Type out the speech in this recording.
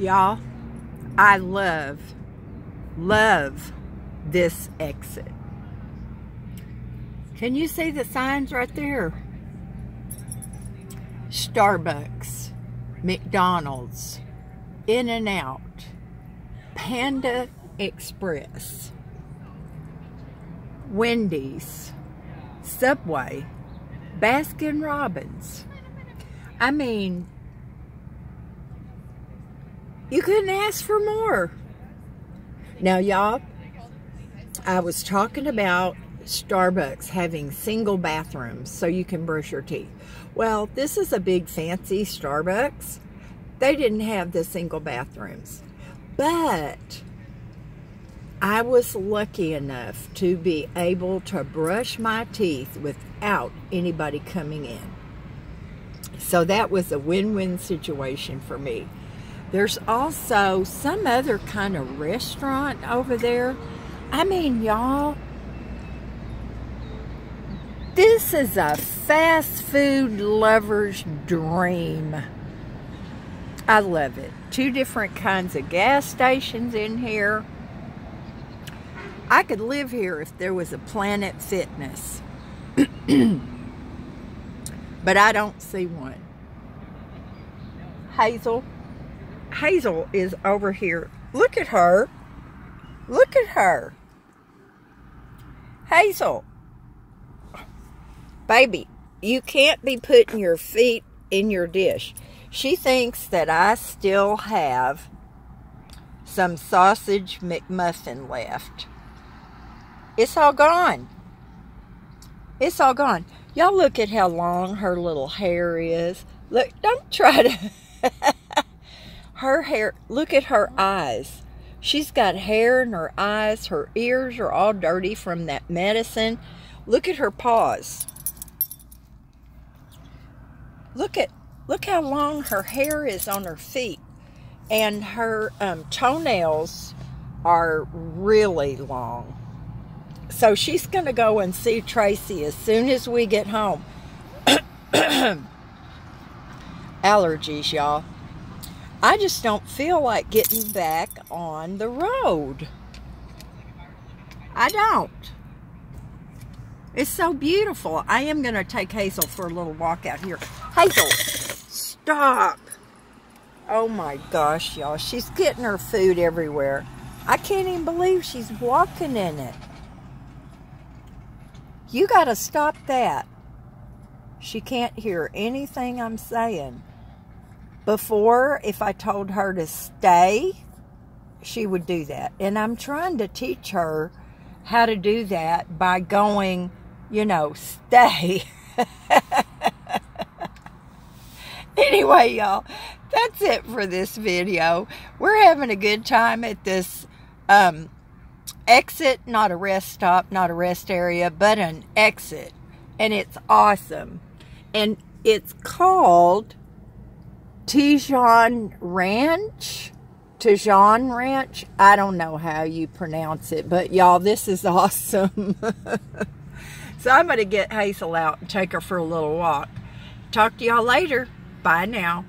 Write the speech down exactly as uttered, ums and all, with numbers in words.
Y'all, I love, love this exit. Can you see the signs right there? Starbucks, McDonald's, In-N-Out, Panda Express, Wendy's, Subway, Baskin Robbins. I mean, you couldn't ask for more. Now, y'all, I was talking about Starbucks having single bathrooms so you can brush your teeth. Well, this is a big fancy Starbucks. They didn't have the single bathrooms. But I was lucky enough to be able to brush my teeth without anybody coming in. So that was a win-win situation for me. There's also some other kind of restaurant over there. I mean, y'all, this is a fast food lover's dream. I love it. Two different kinds of gas stations in here. I could live here if there was a Planet Fitness. But I don't see one. Hazel. Hazel is over here. Look at her. Look at her. Hazel. Baby, you can't be putting your feet in your dish. She thinks that I still have some sausage McMuffin left. It's all gone. It's all gone. Y'all look at how long her little hair is. Look, don't try to... Her hair, look at her eyes. She's got hair in her eyes. Her ears are all dirty from that medicine. Look at her paws. Look at, look how long her hair is on her feet. And her um, toenails are really long. So she's going to go and see Tracy as soon as we get home. Allergies, y'all. I just don't feel like getting back on the road. I don't. It's so beautiful. I am going to take Hazel for a little walk out here. Hazel, stop. Oh my gosh, y'all. She's getting her food everywhere. I can't even believe she's walking in it. You got to stop that. She can't hear anything I'm saying. Before, if I told her to stay, she would do that. And I'm trying to teach her how to do that by going, you know, stay. Anyway, y'all, that's it for this video. We're having a good time at this um, exit, not a rest stop, not a rest area, but an exit. And it's awesome. And it's called... Tejon Ranch, Tejon Ranch, I don't know how you pronounce it, but y'all, this is awesome. So I'm going to get Hazel out and take her for a little walk. Talk to y'all later. Bye now.